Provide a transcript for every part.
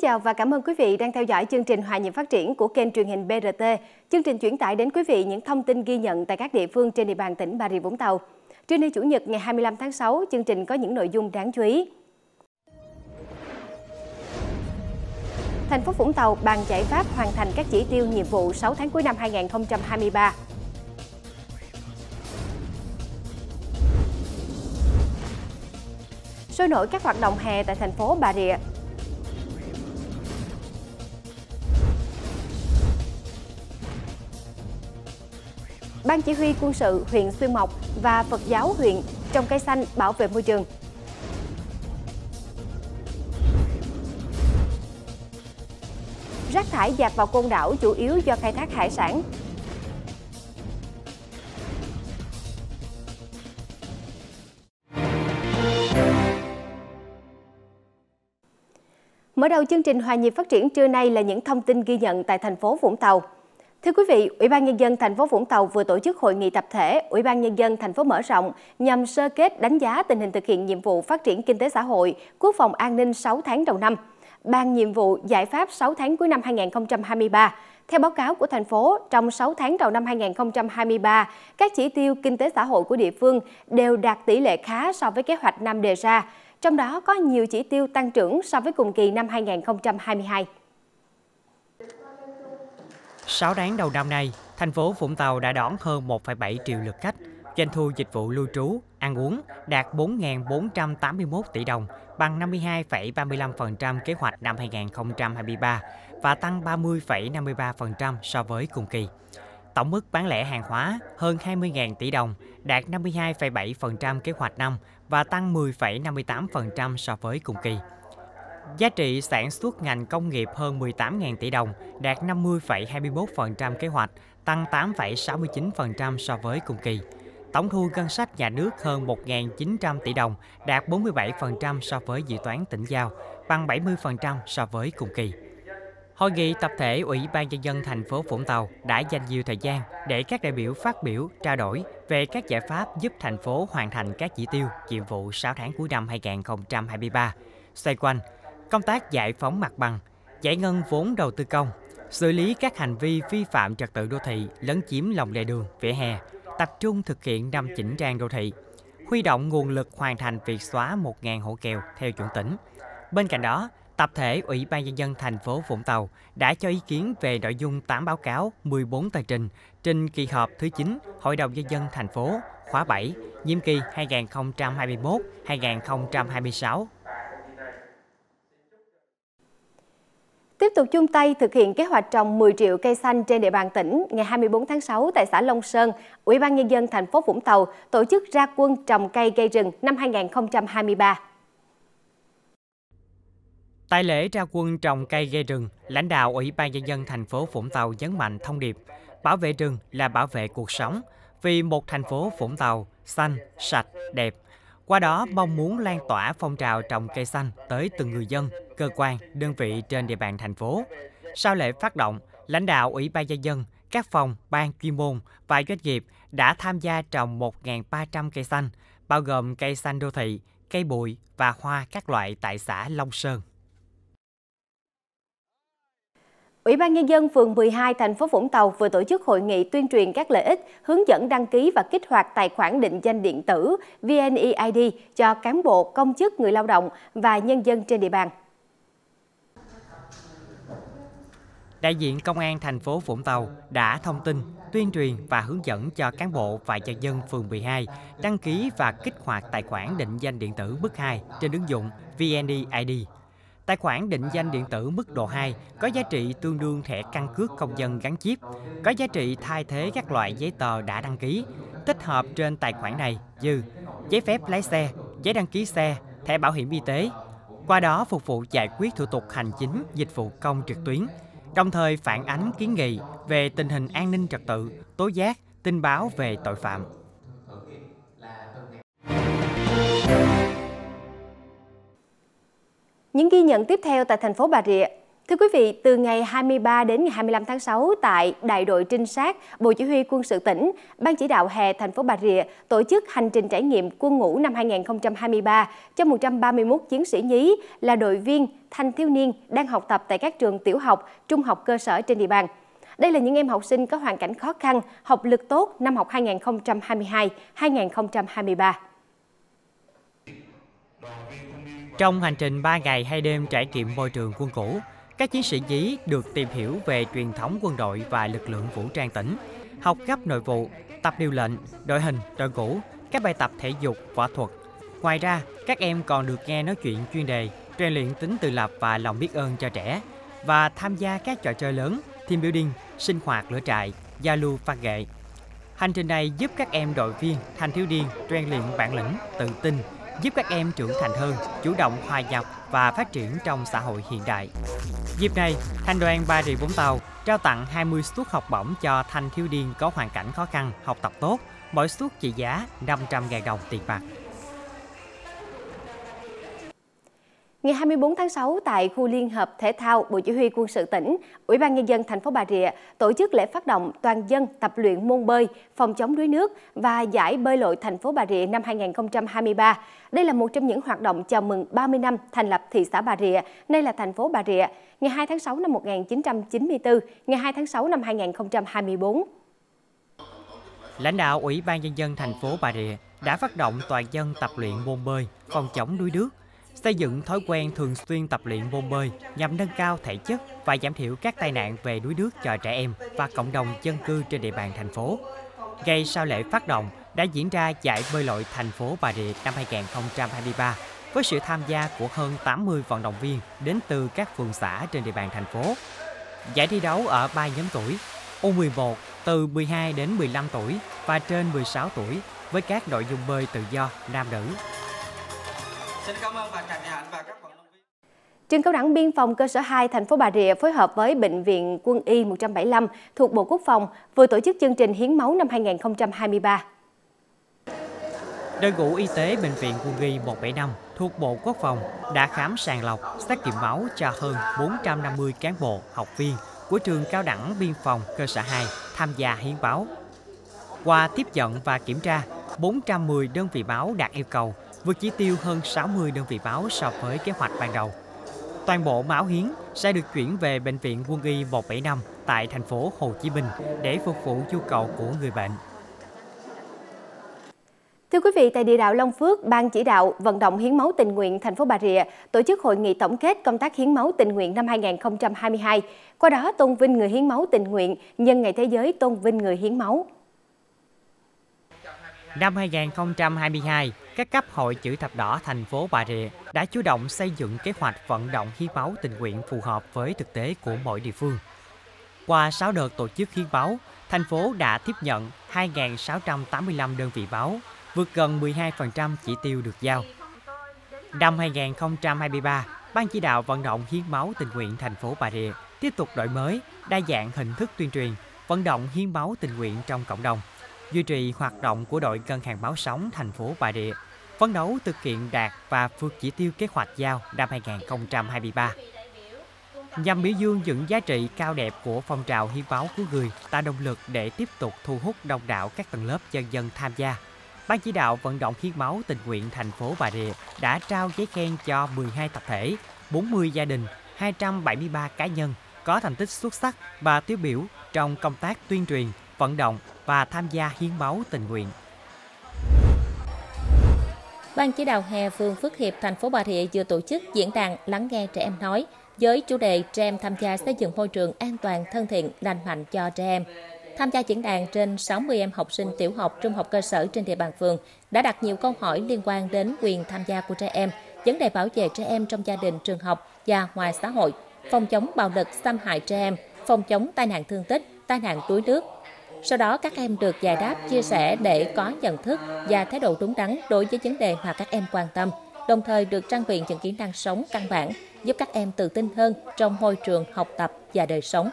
chào và cảm ơn quý vị đang theo dõi chương trình Hòa nhịp phát triển của kênh truyền hình BRT. Chương trình chuyển tải đến quý vị những thông tin ghi nhận tại các địa phương trên địa bàn tỉnh Bà Rịa Vũng Tàu. Trưa nay Chủ nhật ngày 25 tháng 6, chương trình có những nội dung đáng chú ý. Thành phố Vũng Tàu bàn giải pháp hoàn thành các chỉ tiêu nhiệm vụ 6 tháng cuối năm 2023. Sôi nổi các hoạt động hè tại thành phố Bà Rịa. Ban chỉ huy quân sự huyện Xuyên Mộc và Phật giáo huyện trồng cây xanh bảo vệ môi trường. Rác thải dạt vào Côn Đảo chủ yếu do khai thác hải sản. Mở đầu chương trình Hòa nhịp phát triển trưa nay là những thông tin ghi nhận tại thành phố Vũng Tàu. Thưa quý vị, Ủy ban Nhân dân thành phố Vũng Tàu vừa tổ chức hội nghị tập thể Ủy ban Nhân dân thành phố mở rộng nhằm sơ kết đánh giá tình hình thực hiện nhiệm vụ phát triển kinh tế xã hội, quốc phòng an ninh 6 tháng đầu năm, ban nhiệm vụ giải pháp 6 tháng cuối năm 2023. Theo báo cáo của thành phố, trong 6 tháng đầu năm 2023, các chỉ tiêu kinh tế xã hội của địa phương đều đạt tỷ lệ khá so với kế hoạch năm đề ra, trong đó có nhiều chỉ tiêu tăng trưởng so với cùng kỳ năm 2022. 6 tháng đầu năm nay, thành phố Vũng Tàu đã đón hơn 1,7 triệu lượt khách, doanh thu dịch vụ lưu trú, ăn uống đạt 4.481 tỷ đồng, bằng 52,35% kế hoạch năm 2023 và tăng 30,53% so với cùng kỳ. Tổng mức bán lẻ hàng hóa hơn 20.000 tỷ đồng, đạt 52,7% kế hoạch năm và tăng 10,58% so với cùng kỳ. Giá trị sản xuất ngành công nghiệp hơn 18.000 tỷ đồng, đạt 50,21% kế hoạch, tăng 8,69% so với cùng kỳ. Tổng thu ngân sách nhà nước hơn 1.900 tỷ đồng, đạt 47% so với dự toán tỉnh giao, bằng 70% so với cùng kỳ. Hội nghị tập thể Ủy ban Nhân dân thành phố Vũng Tàu đã dành nhiều thời gian để các đại biểu phát biểu, trao đổi về các giải pháp giúp thành phố hoàn thành các chỉ tiêu, nhiệm vụ 6 tháng cuối năm 2023, xoay quanh công tác giải phóng mặt bằng, giải ngân vốn đầu tư công, xử lý các hành vi vi phạm trật tự đô thị, lấn chiếm lòng lề đường, vỉa hè, tập trung thực hiện năm chỉnh trang đô thị, huy động nguồn lực hoàn thành việc xóa 1.000 hộ nghèo theo chuẩn tỉnh. Bên cạnh đó, tập thể Ủy ban Nhân dân thành phố Vũng Tàu đã cho ý kiến về nội dung 8 báo cáo, 14 tờ trình trên kỳ họp thứ 9 Hội đồng Nhân dân thành phố khóa 7, nhiệm kỳ 2021-2026. Tiếp tục chung tay thực hiện kế hoạch trồng 10 triệu cây xanh trên địa bàn tỉnh, ngày 24 tháng 6 tại xã Long Sơn, Ủy ban Nhân dân thành phố Vũng Tàu tổ chức ra quân trồng cây gây rừng năm 2023. Tại lễ ra quân trồng cây gây rừng, lãnh đạo Ủy ban Nhân dân thành phố Vũng Tàu nhấn mạnh thông điệp bảo vệ rừng là bảo vệ cuộc sống, vì một thành phố Vũng Tàu xanh, sạch, đẹp. Qua đó mong muốn lan tỏa phong trào trồng cây xanh tới từng người dân, cơ quan, đơn vị trên địa bàn thành phố. Sau lễ phát động, lãnh đạo Ủy ban Nhân dân, các phòng, ban chuyên môn và doanh nghiệp đã tham gia trồng 1.300 cây xanh, bao gồm cây xanh đô thị, cây bụi và hoa các loại tại xã Long Sơn. Ủy ban Nhân dân phường 12 thành phố Vũng Tàu vừa tổ chức hội nghị tuyên truyền các lợi ích, hướng dẫn đăng ký và kích hoạt tài khoản định danh điện tử VNEID cho cán bộ, công chức, người lao động và nhân dân trên địa bàn. Đại diện Công an thành phố Vũng Tàu đã thông tin, tuyên truyền và hướng dẫn cho cán bộ và nhân dân phường 12 đăng ký và kích hoạt tài khoản định danh điện tử mức 2 trên ứng dụng VNEID. Tài khoản định danh điện tử mức độ 2 có giá trị tương đương thẻ căn cước công dân gắn chip, có giá trị thay thế các loại giấy tờ đã đăng ký, tích hợp trên tài khoản này như giấy phép lái xe, giấy đăng ký xe, thẻ bảo hiểm y tế. Qua đó phục vụ giải quyết thủ tục hành chính, dịch vụ công trực tuyến, đồng thời phản ánh kiến nghị về tình hình an ninh trật tự, tố giác, tin báo về tội phạm. Những ghi nhận tiếp theo tại thành phố Bà Rịa. Thưa quý vị, từ ngày 23 đến ngày 25 tháng 6 tại Đại đội trinh sát Bộ Chỉ huy Quân sự tỉnh, Ban chỉ đạo hè thành phố Bà Rịa tổ chức hành trình trải nghiệm quân ngũ năm 2023 cho 131 chiến sĩ nhí là đội viên, thanh thiếu niên đang học tập tại các trường tiểu học, trung học cơ sở trên địa bàn. Đây là những em học sinh có hoàn cảnh khó khăn, học lực tốt năm học 2022-2023. Trong hành trình 3 ngày 2 đêm trải nghiệm môi trường quân ngũ, các chiến sĩ nhí được tìm hiểu về truyền thống quân đội và lực lượng vũ trang tỉnh, học gấp nội vụ, tập điều lệnh, đội hình, đội ngũ, các bài tập thể dục, võ thuật. Ngoài ra, các em còn được nghe nói chuyện chuyên đề, rèn luyện tính tự lập và lòng biết ơn cho trẻ, và tham gia các trò chơi lớn, team building, sinh hoạt lửa trại, giao lưu văn nghệ. Hành trình này giúp các em đội viên, thanh thiếu niên rèn luyện bản lĩnh, tự tin, giúp các em trưởng thành hơn, chủ động hòa nhập và phát triển trong xã hội hiện đại. Dịp này, Thành đoàn Bà Rịa Vũng Tàu trao tặng 20 suất học bổng cho thanh thiếu niên có hoàn cảnh khó khăn, học tập tốt, mỗi suất trị giá 500.000 đồng tiền mặt. Ngày 24 tháng 6 tại khu Liên hợp Thể thao Bộ Chỉ huy Quân sự tỉnh, Ủy ban Nhân dân thành phố Bà Rịa tổ chức lễ phát động toàn dân tập luyện môn bơi, phòng chống đuối nước và giải bơi lội thành phố Bà Rịa năm 2023. Đây là một trong những hoạt động chào mừng 30 năm thành lập thị xã Bà Rịa, nay là thành phố Bà Rịa, ngày 2 tháng 6 năm 1994, ngày 2 tháng 6 năm 2024. Lãnh đạo Ủy ban Nhân dân thành phố Bà Rịa đã phát động toàn dân tập luyện môn bơi, phòng chống đuối nước, xây dựng thói quen thường xuyên tập luyện môn bơi nhằm nâng cao thể chất và giảm thiểu các tai nạn về đuối nước cho trẻ em và cộng đồng dân cư trên địa bàn thành phố. Ngay sau lễ phát động đã diễn ra giải bơi lội thành phố Bà Rịa năm 2023 với sự tham gia của hơn 80 vận động viên đến từ các phường xã trên địa bàn thành phố. Giải thi đấu ở 3 nhóm tuổi, U11 từ 12 đến 15 tuổi và trên 16 tuổi với các nội dung bơi tự do nam nữ. Trường Cao đẳng Biên phòng Cơ sở 2 thành phố Bà Rịa phối hợp với Bệnh viện Quân y 175 thuộc Bộ Quốc phòng vừa tổ chức chương trình hiến máu năm 2023. Đội ngũ y tế Bệnh viện Quân y 175 thuộc Bộ Quốc phòng đã khám sàng lọc, xét nghiệm máu cho hơn 450 cán bộ, học viên của Trường Cao đẳng Biên phòng Cơ sở 2 tham gia hiến máu. Qua tiếp nhận và kiểm tra, 410 đơn vị máu đạt yêu cầu, vượt chỉ tiêu hơn 60 đơn vị máu so với kế hoạch ban đầu. Toàn bộ máu hiến sẽ được chuyển về Bệnh viện Quân y 175 tại thành phố Hồ Chí Minh để phục vụ nhu cầu của người bệnh. Thưa quý vị, tại địa đạo Long Phước, Ban chỉ đạo vận động hiến máu tình nguyện thành phố Bà Rịa tổ chức hội nghị tổng kết công tác hiến máu tình nguyện năm 2022, qua đó tôn vinh người hiến máu tình nguyện nhân ngày thế giới tôn vinh người hiến máu. Năm 2022, các cấp hội Chữ Thập Đỏ thành phố Bà Rịa đã chủ động xây dựng kế hoạch vận động hiến máu tình nguyện phù hợp với thực tế của mỗi địa phương. Qua 6 đợt tổ chức hiến máu, thành phố đã tiếp nhận 2.685 đơn vị máu, vượt gần 12% chỉ tiêu được giao. Năm 2023, Ban chỉ đạo vận động hiến máu tình nguyện thành phố Bà Rịa tiếp tục đổi mới, đa dạng hình thức tuyên truyền, vận động hiến máu tình nguyện trong cộng đồng, duy trì hoạt động của đội Ngân hàng Máu Sống thành phố Bà Rịa, phấn đấu thực hiện đạt và vượt chỉ tiêu kế hoạch giao năm 2023. Nhằm biểu dương những giá trị cao đẹp của phong trào hiến máu cứu người, tạo động lực để tiếp tục thu hút đông đảo các tầng lớp dân dân tham gia, Ban chỉ đạo vận động hiến máu tình nguyện thành phố Bà Rịa đã trao giấy khen cho 12 tập thể, 40 gia đình, 273 cá nhân có thành tích xuất sắc và tiêu biểu trong công tác tuyên truyền, vận động và tham gia hiến máu tình nguyện. Ban chỉ đạo hè phường Phước Hiệp, thành phố Bà Rịa vừa tổ chức diễn đàn lắng nghe trẻ em nói với chủ đề trẻ em tham gia xây dựng môi trường an toàn, thân thiện, lành mạnh cho trẻ em. Tham gia diễn đàn, trên 60 em học sinh tiểu học, trung học cơ sở trên địa bàn phường đã đặt nhiều câu hỏi liên quan đến quyền tham gia của trẻ em, vấn đề bảo vệ trẻ em trong gia đình, trường học và ngoài xã hội, phòng chống bạo lực xâm hại trẻ em, phòng chống tai nạn thương tích, tai nạn đuối nước. Sau đó, các em được giải đáp, chia sẻ để có nhận thức và thái độ đúng đắn đối với vấn đề mà các em quan tâm, đồng thời được trang bị những kỹ năng sống căn bản, giúp các em tự tin hơn trong môi trường học tập và đời sống.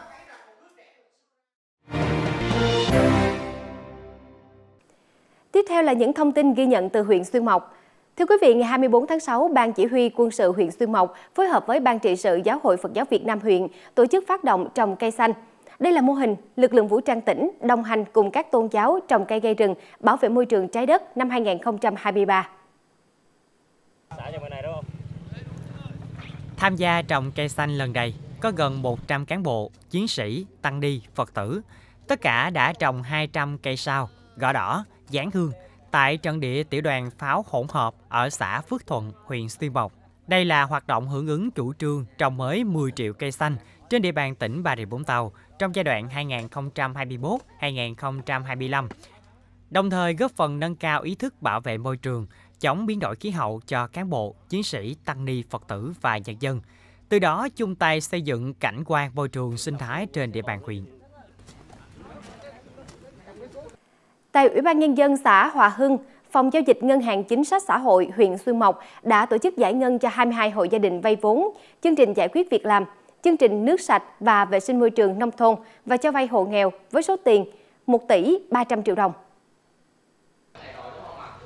Tiếp theo là những thông tin ghi nhận từ huyện Xuyên Mộc. Thưa quý vị, ngày 24 tháng 6, Ban Chỉ huy Quân sự huyện Xuyên Mộc phối hợp với Ban trị sự Giáo hội Phật giáo Việt Nam huyện tổ chức phát động trồng cây xanh. Đây là mô hình lực lượng vũ trang tỉnh đồng hành cùng các tôn giáo trồng cây gây rừng, bảo vệ môi trường trái đất năm 2023. Tham gia trồng cây xanh lần này có gần 100 cán bộ, chiến sĩ, tăng ni, Phật tử. Tất cả đã trồng 200 cây sao, gõ đỏ, dán hương tại trận địa tiểu đoàn pháo hỗn hợp ở xã Phước Thuận, huyện Xuyên Mộc. Đây là hoạt động hưởng ứng chủ trương trồng mới 10 triệu cây xanh trên địa bàn tỉnh Bà Rịa Vũng Tàu trong giai đoạn 2021-2025, đồng thời góp phần nâng cao ý thức bảo vệ môi trường, chống biến đổi khí hậu cho cán bộ, chiến sĩ, tăng ni, Phật tử và nhân dân. Từ đó chung tay xây dựng cảnh quan môi trường sinh thái trên địa bàn huyện. Tại Ủy ban Nhân dân xã Hòa Hưng, Phòng Giao dịch Ngân hàng Chính sách Xã hội huyện Xuyên Mộc đã tổ chức giải ngân cho 22 hộ gia đình vay vốn, chương trình giải quyết việc làm, chương trình nước sạch và vệ sinh môi trường nông thôn và cho vay hộ nghèo với số tiền 1 tỷ 300 triệu đồng.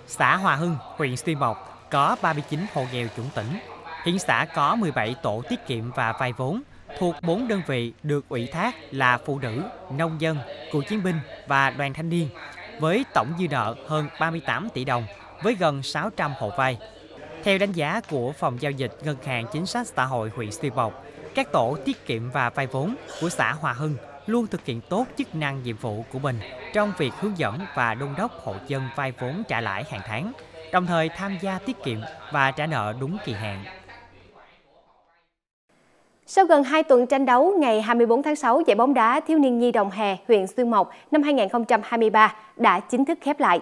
Xã Hòa Hưng, huyện Xuyên Mộc có 39 hộ nghèo chuẩn tỉnh. Hiện xã có 17 tổ tiết kiệm và vay vốn thuộc 4 đơn vị được ủy thác là phụ nữ, nông dân, cựu chiến binh và đoàn thanh niên, với tổng dư nợ hơn 38 tỷ đồng với gần 600 hộ vay. Theo đánh giá của Phòng Giao dịch Ngân hàng Chính sách Xã hội huyện Xuyên Mộc, các tổ tiết kiệm và vay vốn của xã Hòa Hưng luôn thực hiện tốt chức năng nhiệm vụ của mình trong việc hướng dẫn và đôn đốc hộ dân vay vốn trả lãi hàng tháng, đồng thời tham gia tiết kiệm và trả nợ đúng kỳ hạn. Sau gần 2 tuần tranh đấu, ngày 24 tháng 6, giải bóng đá thiếu niên nhi đồng hè huyện Xuyên Mộc năm 2023 đã chính thức khép lại.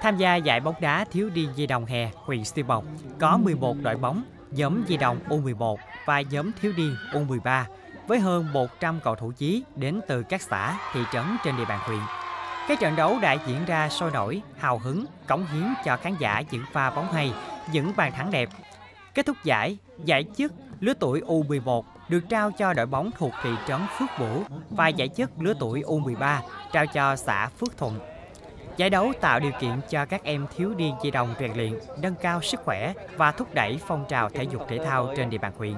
Tham gia giải bóng đá thiếu niên nhi đồng hè huyện Xuyên Mộc có 11 đội bóng, nhóm nhi đồng U11 và nhóm thiếu niên U13 với hơn 100 cầu thủ chí đến từ các xã, thị trấn trên địa bàn huyện. Các trận đấu đã diễn ra sôi nổi, hào hứng, cống hiến cho khán giả những pha bóng hay, những bàn thắng đẹp. Kết thúc giải chức lứa tuổi U11 được trao cho đội bóng thuộc thị trấn Phước Bửu và giải chức lứa tuổi U13 trao cho xã Phước Thuận. Giải đấu tạo điều kiện cho các em thiếu niên nhi đồng rèn luyện, nâng cao sức khỏe và thúc đẩy phong trào thể dục thể thao trên địa bàn huyện.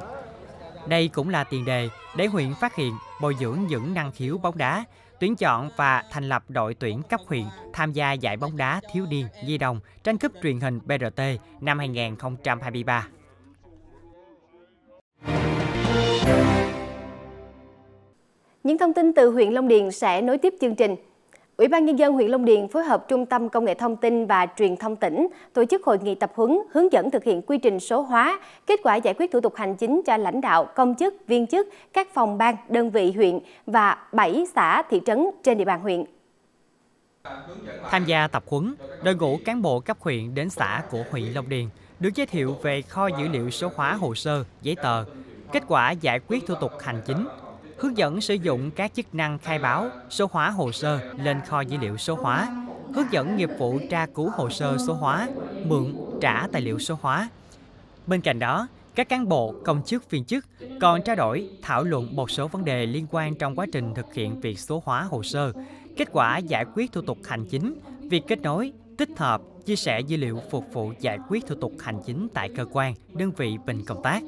Đây cũng là tiền đề để huyện phát hiện, bồi dưỡng những năng khiếu bóng đá, tuyển chọn và thành lập đội tuyển cấp huyện tham gia giải bóng đá thiếu niên nhi đồng tranh cúp truyền hình BRT năm 2023. Những thông tin từ huyện Long Điền sẽ nối tiếp chương trình. Ủy ban Nhân dân huyện Long Điền phối hợp Trung tâm Công nghệ Thông tin và Truyền thông tỉnh tổ chức hội nghị tập huấn hướng dẫn thực hiện quy trình số hóa, kết quả giải quyết thủ tục hành chính cho lãnh đạo, công chức, viên chức, các phòng ban, đơn vị huyện và 7 xã, thị trấn trên địa bàn huyện. Tham gia tập huấn, đội ngũ cán bộ cấp huyện đến xã của huyện Long Điền được giới thiệu về kho dữ liệu số hóa hồ sơ, giấy tờ, kết quả giải quyết thủ tục hành chính, hướng dẫn sử dụng các chức năng khai báo, số hóa hồ sơ lên kho dữ liệu số hóa, hướng dẫn nghiệp vụ tra cứu hồ sơ số hóa, mượn, trả tài liệu số hóa. Bên cạnh đó, các cán bộ, công chức, viên chức còn trao đổi, thảo luận một số vấn đề liên quan trong quá trình thực hiện việc số hóa hồ sơ, kết quả giải quyết thủ tục hành chính, việc kết nối, tích hợp, chia sẻ dữ liệu phục vụ giải quyết thủ tục hành chính tại cơ quan, đơn vị mình công tác.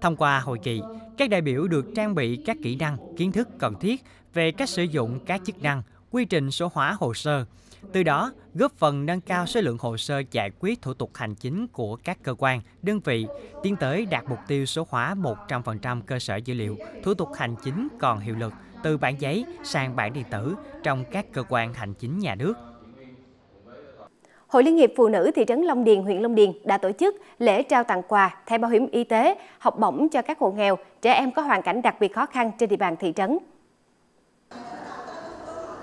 Thông qua hội nghị, các đại biểu được trang bị các kỹ năng, kiến thức cần thiết về cách sử dụng các chức năng, quy trình số hóa hồ sơ. Từ đó, góp phần nâng cao số lượng hồ sơ giải quyết thủ tục hành chính của các cơ quan, đơn vị, tiến tới đạt mục tiêu số hóa 100% cơ sở dữ liệu, thủ tục hành chính còn hiệu lực từ bản giấy sang bản điện tử trong các cơ quan hành chính nhà nước. Hội Liên hiệp Phụ nữ thị trấn Long Điền, huyện Long Điền đã tổ chức lễ trao tặng quà, thẻ bảo hiểm y tế, học bổng cho các hộ nghèo, trẻ em có hoàn cảnh đặc biệt khó khăn trên địa bàn thị trấn.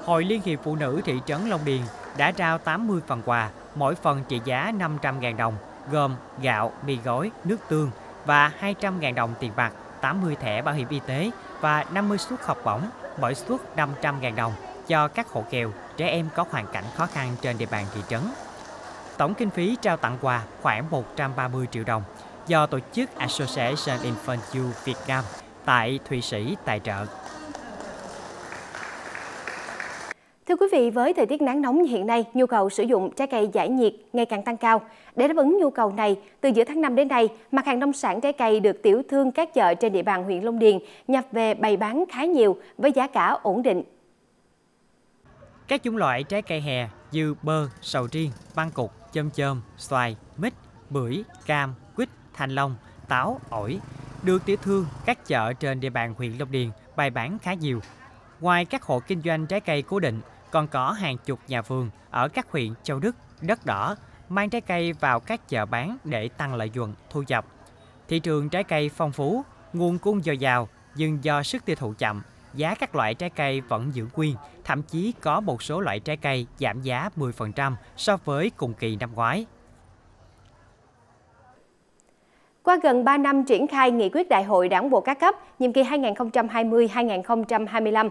Hội Liên hiệp Phụ nữ thị trấn Long Điền đã trao 80 phần quà, mỗi phần trị giá 500.000 đồng, gồm gạo, mì gói, nước tương và 200.000 đồng tiền mặt, 80 thẻ bảo hiểm y tế và 50 suất học bổng, mỗi suất 500.000 đồng cho các hộ nghèo, trẻ em có hoàn cảnh khó khăn trên địa bàn thị trấn. Tổng kinh phí trao tặng quà khoảng 130 triệu đồng do tổ chức Association Infant You Việt Nam tại Thụy Sĩ tài trợ. Thưa quý vị, với thời tiết nắng nóng hiện nay, nhu cầu sử dụng trái cây giải nhiệt ngày càng tăng cao. Để đáp ứng nhu cầu này, từ giữa tháng 5 đến nay, mặt hàng nông sản trái cây được tiểu thương các chợ trên địa bàn huyện Long Điền nhập về bày bán khá nhiều với giá cả ổn định. Các chủng loại trái cây hè như bơ, sầu riêng, măng cụt, chôm chôm, xoài, mít, bưởi, cam, quýt, thanh long, táo, ổi được tiểu thương các chợ trên địa bàn huyện Long Điền bày bán khá nhiều. Ngoài các hộ kinh doanh trái cây cố định, còn có hàng chục nhà vườn ở các huyện Châu Đức, Đất Đỏ mang trái cây vào các chợ bán để tăng lợi nhuận thu nhập. Thị trường trái cây phong phú, nguồn cung dồi dào, nhưng do sức tiêu thụ chậm, giá các loại trái cây vẫn giữ nguyên, thậm chí có một số loại trái cây giảm giá 10% so với cùng kỳ năm ngoái. Qua gần 3 năm triển khai nghị quyết Đại hội Đảng bộ các cấp, nhiệm kỳ 2020-2025,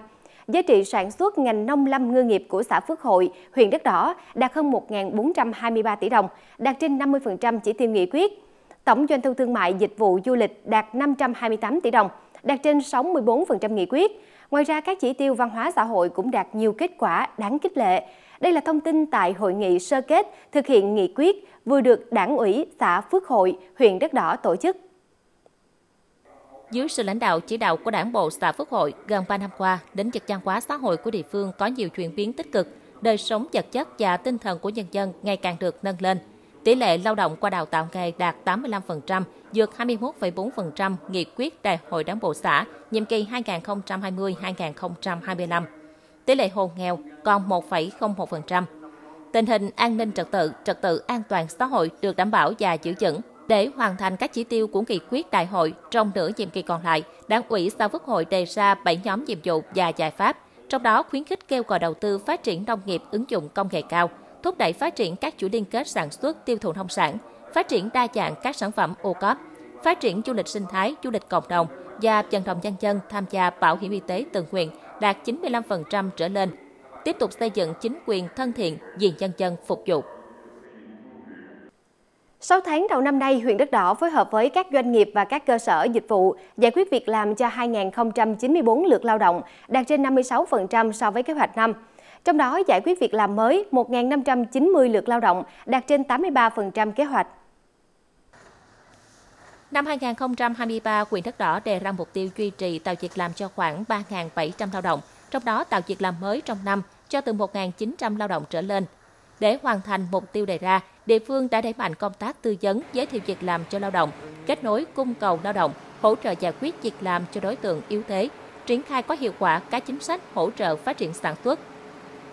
giá trị sản xuất ngành nông lâm ngư nghiệp của xã Phước Hội, huyện Đất Đỏ đạt hơn 1.423 tỷ đồng, đạt trên 50% chỉ tiêu nghị quyết. Tổng doanh thu thương mại dịch vụ du lịch đạt 528 tỷ đồng, đạt trên 64% nghị quyết. Ngoài ra, các chỉ tiêu văn hóa xã hội cũng đạt nhiều kết quả đáng khích lệ. Đây là thông tin tại hội nghị sơ kết thực hiện nghị quyết vừa được Đảng ủy xã Phước Hội, huyện Đất Đỏ tổ chức. Dưới sự lãnh đạo chỉ đạo của Đảng bộ xã Phước Hội, gần 3 năm qua, đến việc văn hóa xã hội của địa phương có nhiều chuyển biến tích cực, đời sống vật chất và tinh thần của nhân dân ngày càng được nâng lên. Tỷ lệ lao động qua đào tạo nghề đạt 85%, vượt 21,4% nghị quyết Đại hội Đảng bộ xã nhiệm kỳ 2020-2025. Tỷ lệ hộ nghèo còn 1,01%. Tình hình an ninh trật tự an toàn xã hội được đảm bảo và giữ vững. Để hoàn thành các chỉ tiêu của nghị quyết đại hội trong nửa nhiệm kỳ còn lại, Đảng ủy xã Phước Hội đề ra 7 nhóm nhiệm vụ và giải pháp, trong đó khuyến khích kêu gọi đầu tư phát triển nông nghiệp ứng dụng công nghệ cao, thúc đẩy phát triển các chuỗi liên kết sản xuất tiêu thụ nông sản, phát triển đa dạng các sản phẩm ô cóp, phát triển du lịch sinh thái, du lịch cộng đồng và vận động nhân dân tham gia bảo hiểm y tế tự nguyện đạt 95% trở lên, tiếp tục xây dựng chính quyền thân thiện vì nhân dân phục vụ. 6 tháng đầu năm nay, huyện Đất Đỏ phối hợp với các doanh nghiệp và các cơ sở dịch vụ giải quyết việc làm cho 2.094 lượt lao động, đạt trên 56% so với kế hoạch năm. Trong đó, giải quyết việc làm mới 1.590 lượt lao động, đạt trên 83% kế hoạch. Năm 2023, huyện Đất Đỏ đề ra mục tiêu duy trì tạo việc làm cho khoảng 3.700 lao động, trong đó tạo việc làm mới trong năm cho từ 1.900 lao động trở lên. Để hoàn thành mục tiêu đề ra, địa phương đã đẩy mạnh công tác tư vấn, giới thiệu việc làm cho lao động, kết nối cung cầu lao động, hỗ trợ giải quyết việc làm cho đối tượng yếu thế, triển khai có hiệu quả các chính sách hỗ trợ phát triển sản xuất.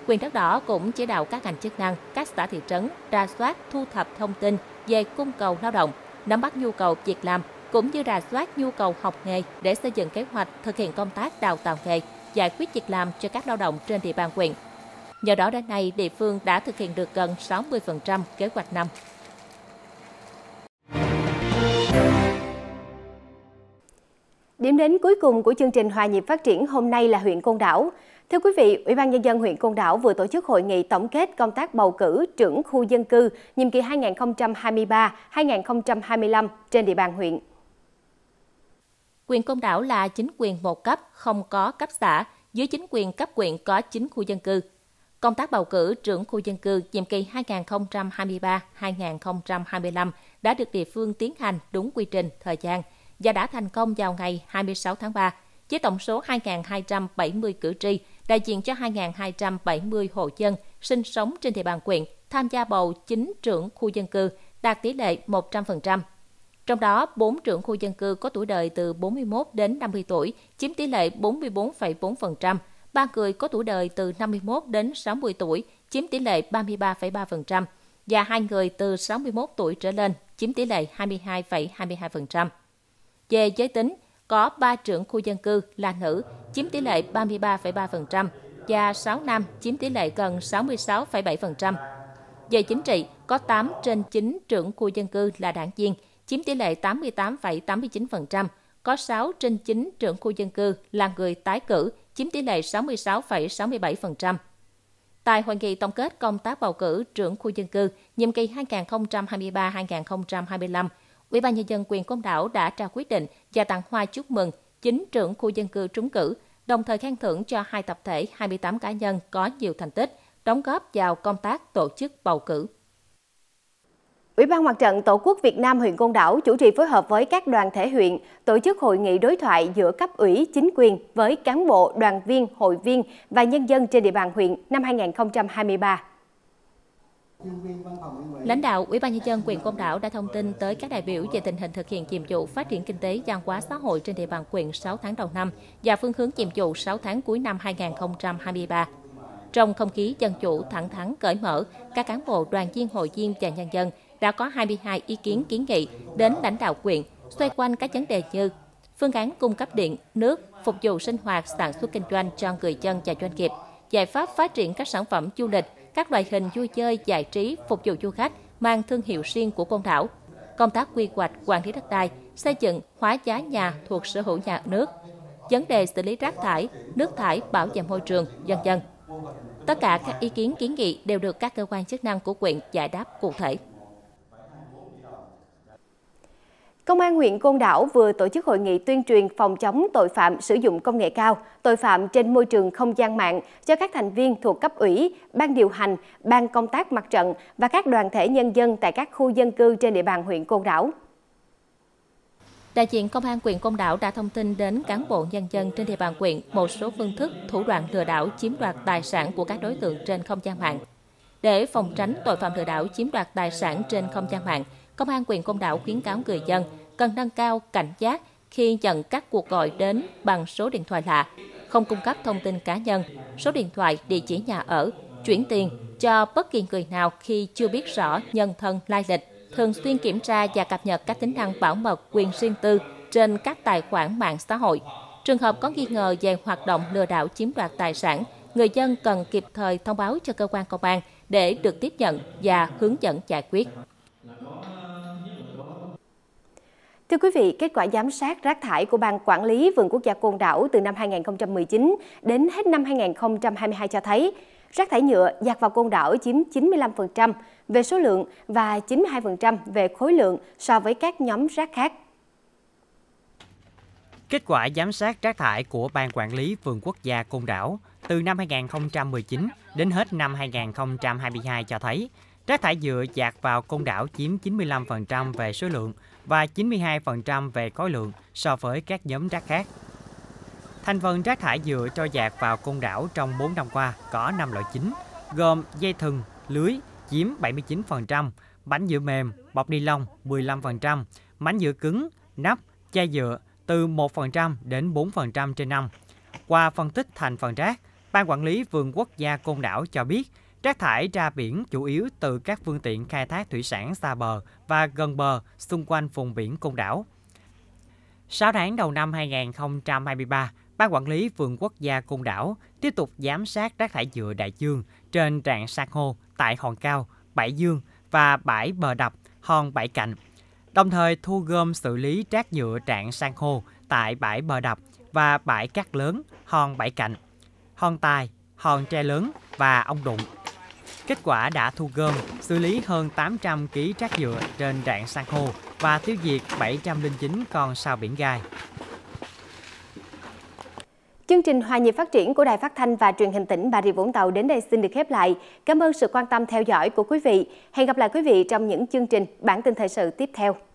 Huyện Đất Đỏ cũng chỉ đạo các ngành chức năng, các xã thị trấn rà soát, thu thập thông tin về cung cầu lao động, nắm bắt nhu cầu việc làm cũng như rà soát nhu cầu học nghề để xây dựng kế hoạch thực hiện công tác đào tạo nghề, giải quyết việc làm cho các lao động trên địa bàn huyện. Nhờ đó đến nay, địa phương đã thực hiện được gần 60% kế hoạch năm. Điểm đến cuối cùng của chương trình Hòa nhịp phát triển hôm nay là huyện Côn Đảo. Thưa quý vị, Ủy ban Nhân dân huyện Côn Đảo vừa tổ chức hội nghị tổng kết công tác bầu cử trưởng khu dân cư nhiệm kỳ 2023-2025 trên địa bàn huyện. Huyện Côn Đảo là chính quyền một cấp, không có cấp xã, dưới chính quyền cấp huyện có 9 khu dân cư. Công tác bầu cử trưởng khu dân cư nhiệm kỳ 2023-2025 đã được địa phương tiến hành đúng quy trình, thời gian và đã thành công vào ngày 26 tháng 3, với tổng số 2.270 cử tri, đại diện cho 2.270 hộ dân sinh sống trên địa bàn huyện tham gia bầu 9 trưởng khu dân cư, đạt tỷ lệ 100%. Trong đó, 4 trưởng khu dân cư có tuổi đời từ 41 đến 50 tuổi, chiếm tỷ lệ 44,4%, 3 người có tuổi đời từ 51 đến 60 tuổi, chiếm tỷ lệ 33,3%, và 2 người từ 61 tuổi trở lên, chiếm tỷ lệ 22,22%. Về giới tính, có 3 trưởng khu dân cư là nữ, chiếm tỷ lệ 33,3%, và 6 nam chiếm tỷ lệ gần 66,7%. Về chính trị, có 8 trên 9 trưởng khu dân cư là đảng viên, chiếm tỷ lệ 88,89%, có 6 trên 9 trưởng khu dân cư là người tái cử, chiếm tỷ lệ 66,67%. Tại hội nghị tổng kết công tác bầu cử trưởng khu dân cư nhiệm kỳ 2023-2025, Ủy ban Nhân dân huyện Côn Đảo đã ra quyết định và tặng hoa chúc mừng 9 trưởng khu dân cư trúng cử, đồng thời khen thưởng cho 2 tập thể, 28 cá nhân có nhiều thành tích, đóng góp vào công tác tổ chức bầu cử. Ủy ban Mặt trận Tổ quốc Việt Nam huyện Côn Đảo chủ trì phối hợp với các đoàn thể huyện tổ chức hội nghị đối thoại giữa cấp ủy, chính quyền với cán bộ, đoàn viên, hội viên và nhân dân trên địa bàn huyện năm 2023. Lãnh đạo Ủy ban Nhân dân huyện Côn Đảo đã thông tin tới các đại biểu về tình hình thực hiện nhiệm vụ phát triển kinh tế, văn hóa xã hội trên địa bàn huyện 6 tháng đầu năm và phương hướng nhiệm vụ 6 tháng cuối năm 2023. Trong không khí dân chủ, thẳng thắn, cởi mở, các cán bộ, đoàn viên, hội viên và nhân dân đã có 22 ý kiến kiến nghị đến lãnh đạo huyện xoay quanh các vấn đề như phương án cung cấp điện, nước, phục vụ sinh hoạt, sản xuất kinh doanh cho người dân và doanh nghiệp, giải pháp phát triển các sản phẩm du lịch, các loại hình vui chơi, giải trí, phục vụ du khách mang thương hiệu riêng của Côn Đảo, công tác quy hoạch, quản lý đất đai, xây dựng, hóa giá nhà thuộc sở hữu nhà nước, vấn đề xử lý rác thải, nước thải, bảo vệ môi trường, vân vân. Tất cả các ý kiến kiến nghị đều được các cơ quan chức năng của huyện giải đáp cụ thể. Công an huyện Côn Đảo vừa tổ chức hội nghị tuyên truyền phòng chống tội phạm sử dụng công nghệ cao, tội phạm trên môi trường không gian mạng cho các thành viên thuộc cấp ủy, ban điều hành, ban công tác mặt trận và các đoàn thể nhân dân tại các khu dân cư trên địa bàn huyện Côn Đảo. Đại diện Công an huyện Côn Đảo đã thông tin đến cán bộ nhân dân trên địa bàn huyện một số phương thức, thủ đoạn lừa đảo chiếm đoạt tài sản của các đối tượng trên không gian mạng. Để phòng tránh tội phạm lừa đảo chiếm đoạt tài sản trên không gian mạng, Công an huyện Côn Đảo khuyến cáo người dân cần nâng cao cảnh giác khi nhận các cuộc gọi đến bằng số điện thoại lạ, không cung cấp thông tin cá nhân, số điện thoại, địa chỉ nhà ở, chuyển tiền cho bất kỳ người nào khi chưa biết rõ nhân thân lai lịch, thường xuyên kiểm tra và cập nhật các tính năng bảo mật quyền riêng tư trên các tài khoản mạng xã hội. Trường hợp có nghi ngờ về hoạt động lừa đảo chiếm đoạt tài sản, người dân cần kịp thời thông báo cho cơ quan công an để được tiếp nhận và hướng dẫn giải quyết. Thưa quý vị, kết quả giám sát rác thải của Ban Quản lý Vườn Quốc gia Côn Đảo từ năm 2019 đến hết năm 2022 cho thấy rác thải nhựa dạt vào Côn Đảo chiếm 95% về số lượng và 92% về khối lượng so với các nhóm rác khác. Kết quả giám sát rác thải của Ban Quản lý Vườn Quốc gia Côn Đảo từ năm 2019 đến hết năm 2022 cho thấy rác thải nhựa dạt vào Côn Đảo chiếm 95% về số lượng và 92% về khối lượng so với các nhóm rác khác. Thành phần rác thải nhựa trôi dạt vào Côn Đảo trong 4 năm qua có 5 loại chính, gồm dây thừng, lưới chiếm 79%, bánh nhựa mềm, bọc ni lông 15%, mảnh nhựa cứng, nắp, chai nhựa từ 1% đến 4% trên năm. Qua phân tích thành phần rác, Ban Quản lý Vườn Quốc gia Côn Đảo cho biết rác thải ra biển chủ yếu từ các phương tiện khai thác thủy sản xa bờ và gần bờ xung quanh vùng biển Côn Đảo. 6 tháng đầu năm 2023, Ban Quản lý Vườn Quốc gia Côn Đảo tiếp tục giám sát rác thải nhựa đại dương trên rạn san hô tại Hòn Cao, Bãi Dương và Bãi Bờ Đập, Hòn Bãi Cạnh, đồng thời thu gom xử lý rác nhựa rạn san hô tại Bãi Bờ Đập và Bãi Cát Lớn, Hòn Bãi Cạnh, Hòn Tài, Hòn Tre Lớn và Ông Đụng. Kết quả đã thu gom, xử lý hơn 800 kg rác nhựa trên rạn san hô và tiêu diệt 709 con sao biển gai. Chương trình Hòa nhịp phát triển của Đài Phát thanh và Truyền hình tỉnh Bà Rịa - Vũng Tàu đến đây xin được khép lại. Cảm ơn sự quan tâm theo dõi của quý vị. Hẹn gặp lại quý vị trong những chương trình bản tin thời sự tiếp theo.